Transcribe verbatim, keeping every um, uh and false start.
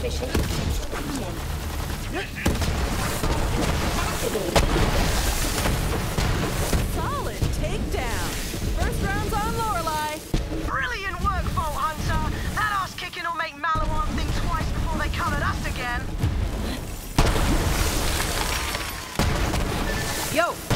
fishing. Solid takedown. First round's on Lorelei. Brilliant work, Bolt Hunter. That ass kicking will make Malawan think twice before they come at us again. Yo.